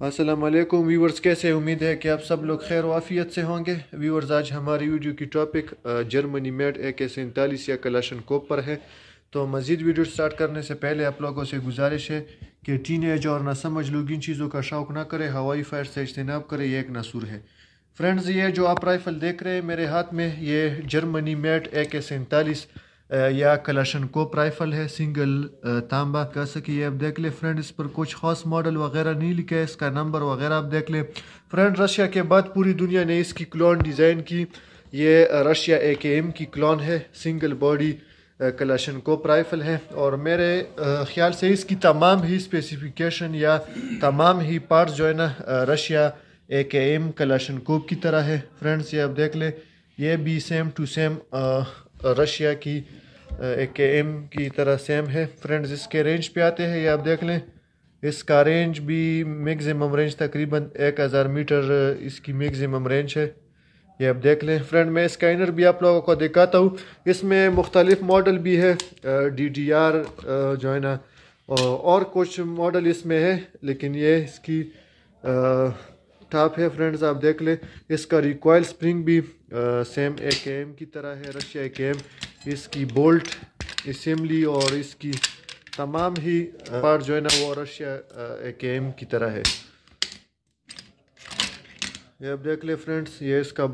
अस्सलाम वालेकुम व्यूवर्स, कैसे? उम्मीद है कि आप सब लोग खैर वाफियत से होंगे। व्यूवर्स, आज हमारी वीडियो की टॉपिक जर्मनी मेड AK-47 या कलाशनिकोव पर है। तो मज़ीद वीडियो स्टार्ट करने से पहले आप लोगों से गुजारिश है कि टीनेज और नासमझ लोग इन चीज़ों का शौक ना करें, हवाई फायर से इज्तनाब करें, यह एक नासूर है। फ्रेंड्स, ये जो आप राइफ़ल देख रहे हैं मेरे हाथ में, ये जर्मनी मेड AK-47 या कलाशनिकोव राइफ़ल है, सिंगल तांबा कह सकिए। आप देख ले फ्रेंड, इस पर कुछ खास मॉडल वगैरह नहीं लिखा है, इसका नंबर वगैरह आप देख ले। फ्रेंड, रशिया के बाद पूरी दुनिया ने इसकी क्लोन डिज़ाइन की। ये रशिया AK-M की क्लोन है, सिंगल बॉडी कलाशनिकोव राइफ़ल है। और मेरे ख़्याल से इसकी तमाम ही स्पेसिफिकेशन या तमाम ही पार्ट्स जो है ना, रशिया AK-M कलाशनिकोव की तरह है। फ्रेंड्स, ये आप देख ले, ये भी सेम टू सेम रशिया की AK-M की तरह सेम है। फ्रेंड्स, इसके रेंज पे आते हैं, ये आप देख लें, इसका रेंज भी मैक्सिमम रेंज तकरीबन 1000 मीटर इसकी मैक्सिमम रेंज है, ये आप देख लें। फ्रेंड, मैं इसका इनर भी आप लोगों को दिखाता हूँ। इसमें मुख्तलिफ मॉडल भी है, DDR जो है ना, और कुछ मॉडल इसमें है, लेकिन ये इसकी टॉप है। फ्रेंड्स, आप देख लें, इसका रिकॉयल स्प्रिंग भी सेम AK-M की तरह है, रशिया AK-M। इसकी बोल्ट असम्बली और इसकी तमाम ही पार्ट जो है ना, वो रशिया AK-M की तरह है, ये आप देख ले। फ्रेंड्स, ये इसका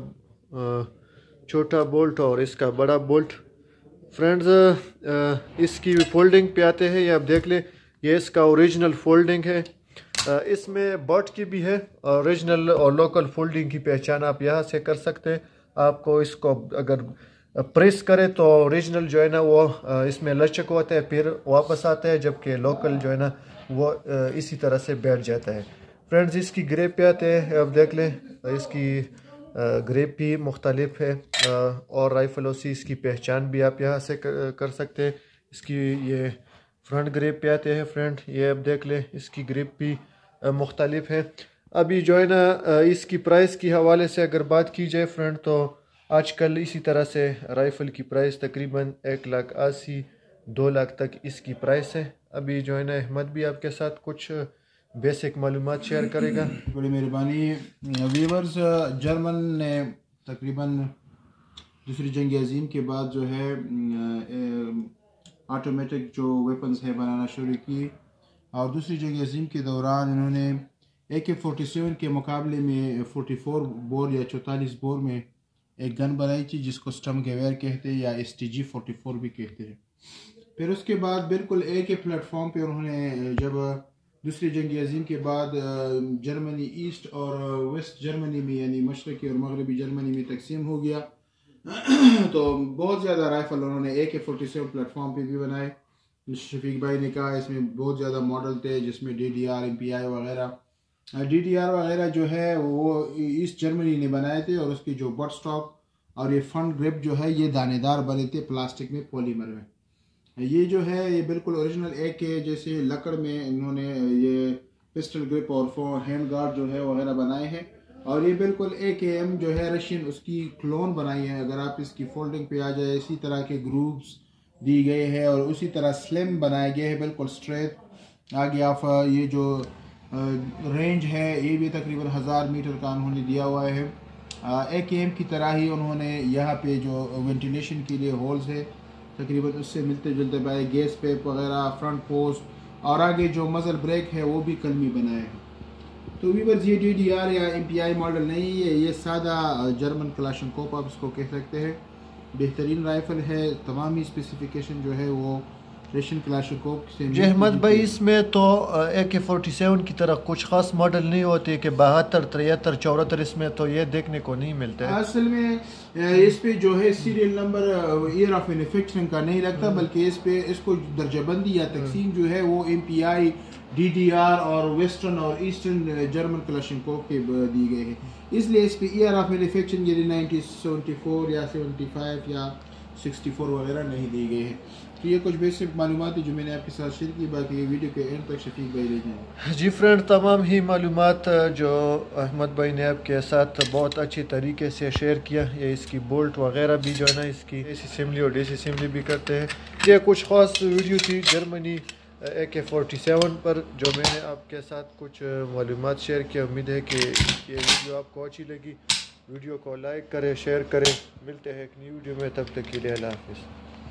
छोटा बोल्ट और इसका बड़ा बोल्ट। फ्रेंड्स, इसकी फोल्डिंग पे आते हैं, ये आप देख ले, ये इसका ओरिजिनल फोल्डिंग है। इसमें बॉट की भी है, ओरिजिनल और लोकल फोल्डिंग की पहचान आप यहाँ से कर सकते हैं। आपको इसको अगर प्रेस करें तो ओरिजिनल जो है ना, वो इसमें लचक होता है, फिर वापस आता है, जबकि लोकल जो है ना, वो इसी तरह से बैठ जाता है। फ्रेंड्स, इसकी ग्रेप पे आते हैं, आप देख लें, इसकी ग्रेप भी मुख्तलिफ है और राइफलों से इसकी पहचान भी आप यहाँ से कर सकते हैं। इसकी ये फ्रंट ग्रेप पे आते हैं। फ्रेंड, ये आप देख लें, इसकी ग्रेप भी मुख्तलिफ है। अभी जो है ना, इसकी प्राइस के हवाले से अगर बात की जाए फ्रेंड, तो आजकल इसी तरह से राइफ़ल की प्राइस तकरीबन 1,80,000-2,00,000 तक इसकी प्राइस है। अभी जो है ना, अहमद भी आपके साथ कुछ बेसिक मालूमात शेयर करेगा। बड़ी मेहरबानी व्यूअर्स। जर्मन ने तकरीबन दूसरी जंग अजीम के बाद जो है ऑटोमेटिक जो वेपन्स है बनाना शुरू की, और दूसरी जंग अजीम के दौरान इन्होंने AK-47 के मुकाबले में 44 बोर या 44 बोर में एक गन बनाई थी, जिसको स्टम गेवेयर कहते हैं या STG 44 भी कहते हैं। फिर उसके बाद बिल्कुल एक ही प्लेटफॉर्म पे उन्होंने, जब दूसरी जंग अजीम के बाद जर्मनी ईस्ट और वेस्ट जर्मनी में यानी मशरक़ी और मगरबी जर्मनी में तकसीम हो गया, तो बहुत ज़्यादा राइफ़ल उन्होंने AK-47 प्लेटफॉर्म पे भी बनाए। शफीक भाई ने कहा इसमें बहुत ज़्यादा मॉडल थे, जिसमें DDR MPI वगैरह जो है वो ईस्ट जर्मनी ने बनाए थे, और उसकी जो बट स्टॉप और ये फ्रंट ग्रिप जो है, ये दानेदार बने थे प्लास्टिक में, पॉलीमर में। ये जो है ये बिल्कुल ओरिजिनल AK जैसे लकड़ में इन्होंने ये पिस्टल ग्रिप और हैंड गार्ड जो है वगैरह बनाए हैं, और ये बिल्कुल AK-M जो है रशियन, उसकी क्लोन बनाई है। अगर आप इसकी फोल्डिंग पे आ जाए, इसी तरह के ग्रूव्स दी गए हैं और उसी तरह स्लिम बनाए गए हैं, बिल्कुल स्ट्रेट। आगे आप ये जो रेंज है, ये भी तकरीबन 1000 मीटर का उन्होंने दिया हुआ है। AK-M की तरह ही उन्होंने यहाँ पे जो वेंटिलेशन के लिए होल्स है तकरीबन उससे मिलते जुलते पाए, गैस पैप वगैरह, फ्रंट पोस्ट, और आगे जो मजल ब्रेक है वो भी कलमी बनाए हैं। तो भी बस ये DDR या MPI मॉडल नहीं है, ये सादा जर्मन कलाशनिकोव आप इसको कह सकते हैं। बेहतरीन राइफ़ल है, तमाम ही स्पेसिफिकेशन जो है वो रशियन कलाशनिकोव से। अहमद भाई, इसमें तो AK-47 की तरह कुछ ख़ास मॉडल नहीं होते कि 72, 73, 74, इसमें तो ये देखने को नहीं मिलता है। असल में इस पे जो है serial number, year of manufacturing का नहीं लगता, बल्कि इस पे इसको दर्जाबंदी या तकसीम जो है वो MPI, DDR और वेस्टर्न और ईस्टर्न जर्मन कलाशनिकोव के दी गए हैं। इसलिए इस पे ईयर ऑफ मैन्युफैक्चरिंग यानी 1974 या 75 या 64 वगैरह नहीं दी गई है। तो ये कुछ बेसिक मालूमात है जो मैंने आपके साथ शेयर की। बाकी ये वीडियो के एंड तक शफीक भाई ले जाएंगे। जी फ्रेंड, तमाम ही मालूमात जो अहमद भाई ने आपके साथ बहुत अच्छे तरीके से शेयर किया। ये इसकी बोल्ट वगैरह भी जो है ना, इसकी डिसअसेंबली और डिसअसेंबली भी करते हैं। ये कुछ खास वीडियो थी जर्मनी AK-47 पर जो मैंने आपके साथ कुछ मालूमात शेयर की। उम्मीद है कि ये वीडियो आपको अच्छी लगी। वीडियो को लाइक करें, शेयर करें। मिलते हैं एक नई वीडियो में, तब तक के लिए अल्लाह हाफ़िज़।